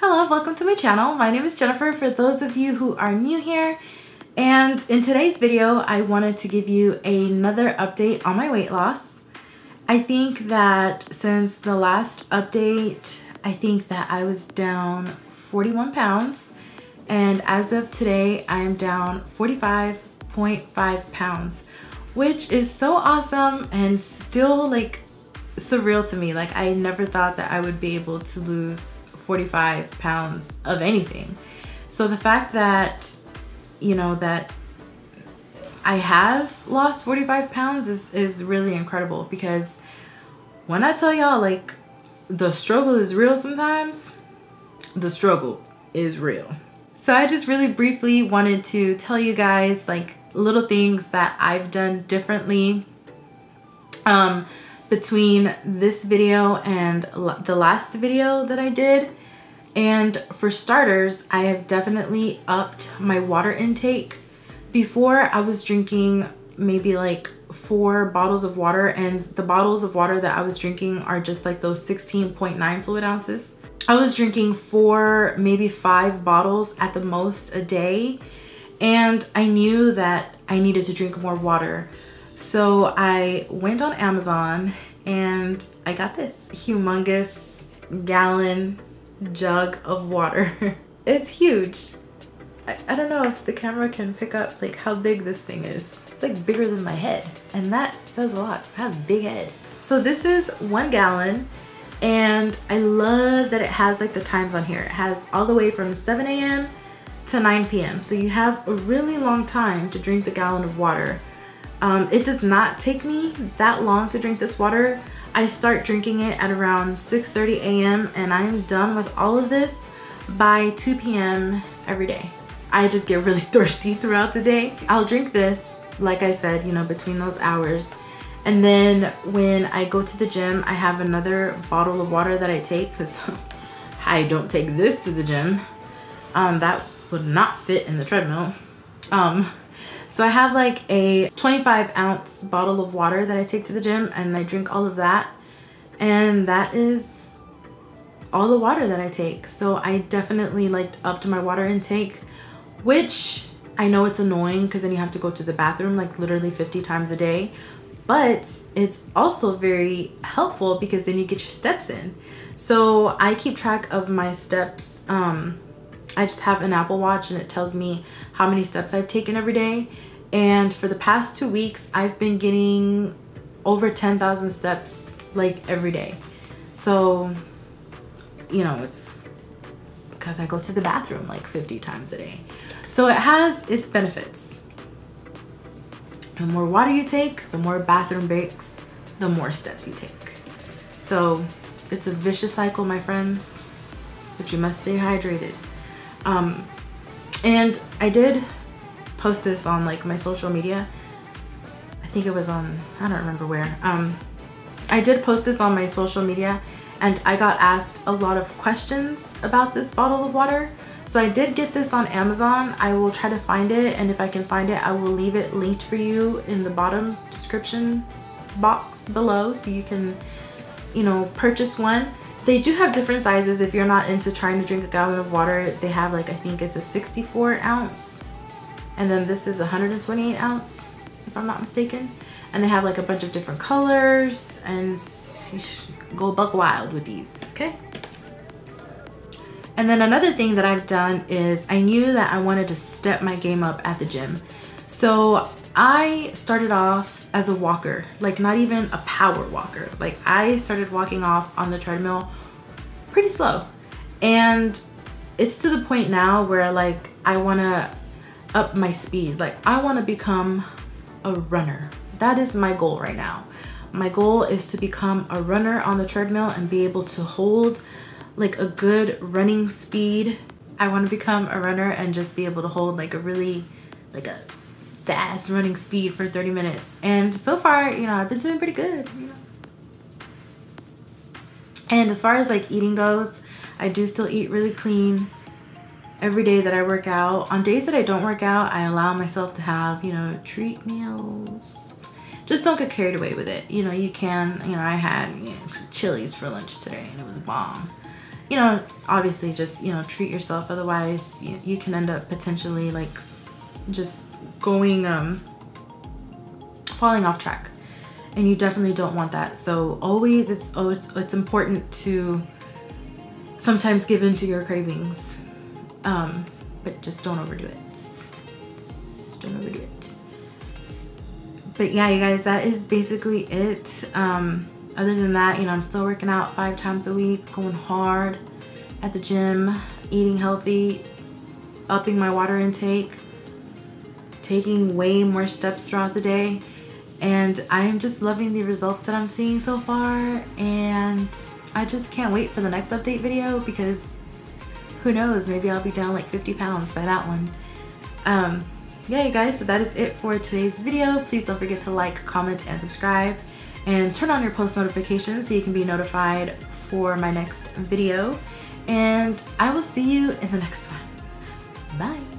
Hello, welcome to my channel. My name is Jennifer, for those of you who are new here. And in today's video, I wanted to give you another update on my weight loss. I think that since the last update, I think that I was down 41 pounds. And as of today, I'm down 45.5 pounds, which is so awesome and still like surreal to me. Like, I never thought that I would be able to lose 45 pounds of anything. So the fact that, you know, that I have lost 45 pounds is really incredible, because when I tell y'all, like, the struggle is real sometimes, the struggle is real. So I just really briefly wanted to tell you guys like little things that I've done differently between this video and the last video that I did. And for starters, I have definitely upped my water intake. Before, I was drinking maybe like 4 bottles of water, and the bottles of water that I was drinking are just like those 16.9 fluid ounces. I was drinking 4, maybe 5 bottles at the most a day, and I knew that I needed to drink more water. So I went on Amazon and I got this humongous gallon jug of water. It's huge. I don't know if the camera can pick up like how big this thing is. It's like bigger than my head, and that says a lot, 'cause I have a big head. So this is 1 gallon, and I love that it has like the times on here. It has all the way from 7 a.m. to 9 p.m. So you have a really long time to drink the gallon of water. It does not take me that long to drink this water. I start drinking it at around 6:30 a.m. and I'm done with all of this by 2 p.m. every day. I just get really thirsty throughout the day. I'll drink this, like I said, you know, between those hours. And then when I go to the gym, I have another bottle of water that I take, because I don't take this to the gym. That would not fit in the treadmill. So I have like a 25-ounce bottle of water that I take to the gym, and I drink all of that. And that is all the water that I take. So I definitely like upped my water intake, which I know it's annoying because then you have to go to the bathroom like literally 50 times a day. But it's also very helpful because then you get your steps in. So I keep track of my steps. I just have an Apple Watch and it tells me how many steps I've taken every day. And for the past 2 weeks, I've been getting over 10,000 steps like every day. So, you know, it's because I go to the bathroom like 50 times a day. So it has its benefits. The more water you take, the more bathroom breaks, the more steps you take. So it's a vicious cycle, my friends, but you must stay hydrated. And I did post this on like my social media. I think it was on, I don't remember where. I did post this on my social media, and I got asked a lot of questions about this bottle of water. So I did get this on Amazon. I will try to find it, and if I can find it, I will leave it linked for you in the bottom description box below so you can, you know, purchase one. They do have different sizes if you're not into trying to drink a gallon of water. They have like, I think it's a 64 ounce, and then this is 128 ounce, if I'm not mistaken. And they have like a bunch of different colors, and you should go buck wild with these, okay? And then another thing that I've done is I knew that I wanted to step my game up at the gym. So I started off as a walker, like not even a power walker. Like, I started walking off on the treadmill pretty slow. And it's to the point now where like I wanna up my speed. Like, I wanna become a runner. That is my goal right now. My goal is to become a runner on the treadmill and be able to hold like a good running speed. I want to become a runner and just be able to hold like a really, like a fast running speed for 30 minutes. And so far, you know, I've been doing pretty good, you know. And as far as like eating goes, I do still eat really clean every day that I work out. On days that I don't work out, I allow myself to have, you know, treat meals. Just don't get carried away with it. You know, you can, you know, I had, you know, chilies for lunch today and it was bomb. you know, obviously just, you know, treat yourself. Otherwise, you can end up potentially like just going, falling off track, and you definitely don't want that. So always, it's important to sometimes give in to your cravings, but just don't overdo it. Just don't overdo it. But yeah, you guys, that is basically it. Other than that, you know, I'm still working out 5 times a week, going hard at the gym, eating healthy, upping my water intake, taking way more steps throughout the day. And I'm just loving the results that I'm seeing so far. And I just can't wait for the next update video, because who knows, maybe I'll be down like 50 pounds by that one. Yeah, you guys, so that is it for today's video. Please don't forget to like, comment, and subscribe, and turn on your post notifications so you can be notified for my next video. And I will see you in the next one. Bye.